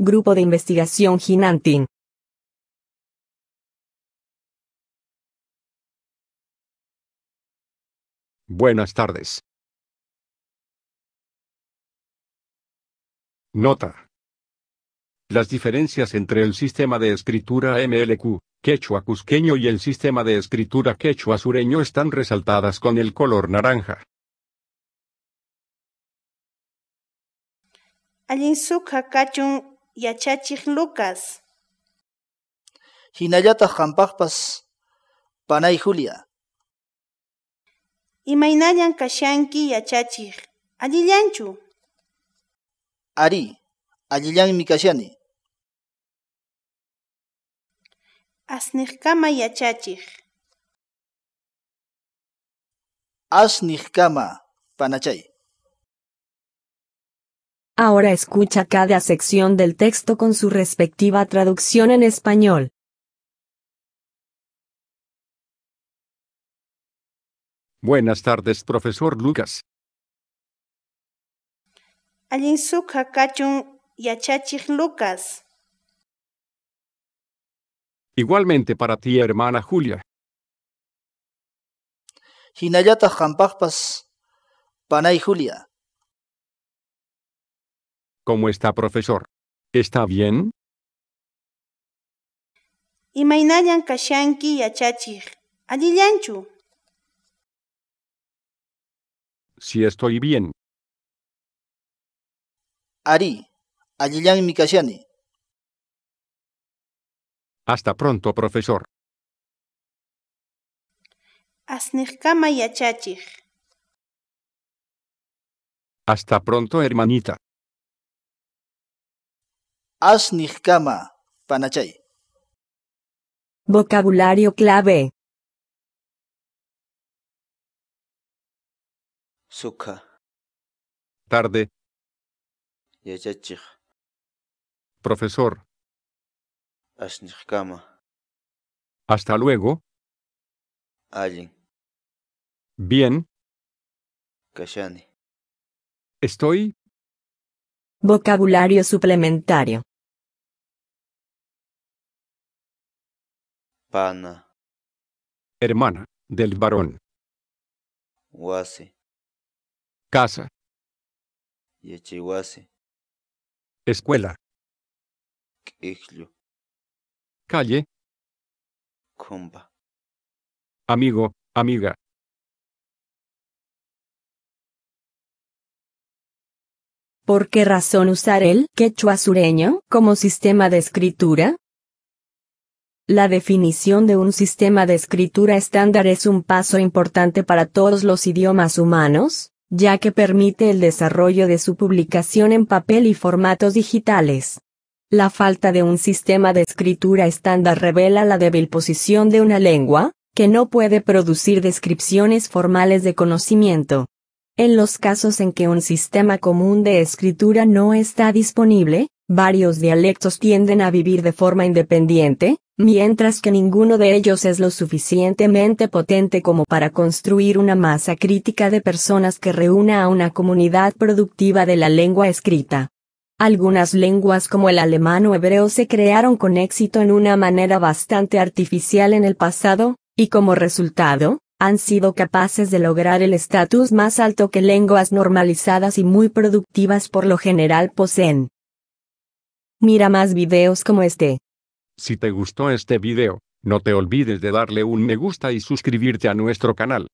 Grupo de Investigación Ginantin. Buenas tardes. Nota. Las diferencias entre el sistema de escritura MLQ, quechua cusqueño y el sistema de escritura quechua sureño están resaltadas con el color naranja. Allin suqa kachun yachachiq Lucas. Hinallataq hampapas panay Julia. Imaynallan kashanki yachachiq, allillanchu. Ari, allillanmi kashani. Asniqkama yachachiq. Asniqkama panachay. Ahora escucha cada sección del texto con su respectiva traducción en español. Buenas tardes, profesor Lucas. Allin suqa kachun yachachiq Lucas. Igualmente para ti, hermana Julia. Hinallataq hampapas panay Julia. ¿Cómo está, profesor? ¿Está bien? Imaynallan kashanki yachachiq, allillanchu. Si estoy bien. Ari, allillanmi kashani. Hasta pronto, profesor. Asniqkama yachachiq. Hasta pronto, hermanita. Asniqkama panachay. Vocabulario clave. Suqa. Tarde. Yachachiq. Profesor. Asniqkama. Hasta luego. Allin. Bien. Kashani. Estoy. Vocabulario suplementario. Pana. Hermana del varón. Wasi. Casa. Yachiwasi. Escuela. K'iklu. Calle. Kumba. Amigo, amiga. ¿Por qué razón usar el quechua sureño como sistema de escritura? La definición de un sistema de escritura estándar es un paso importante para todos los idiomas humanos, ya que permite el desarrollo de su publicación en papel y formatos digitales. La falta de un sistema de escritura estándar revela la débil posición de una lengua, que no puede producir descripciones formales de conocimiento. En los casos en que un sistema común de escritura no está disponible, varios dialectos tienden a vivir de forma independiente, mientras que ninguno de ellos es lo suficientemente potente como para construir una masa crítica de personas que reúna a una comunidad productiva de la lengua escrita. Algunas lenguas como el alemán o hebreo se crearon con éxito en una manera bastante artificial en el pasado, y como resultado, han sido capaces de lograr el estatus más alto que lenguas normalizadas y muy productivas por lo general poseen. Mira más videos como este. Si te gustó este video, no te olvides de darle un me gusta y suscribirte a nuestro canal.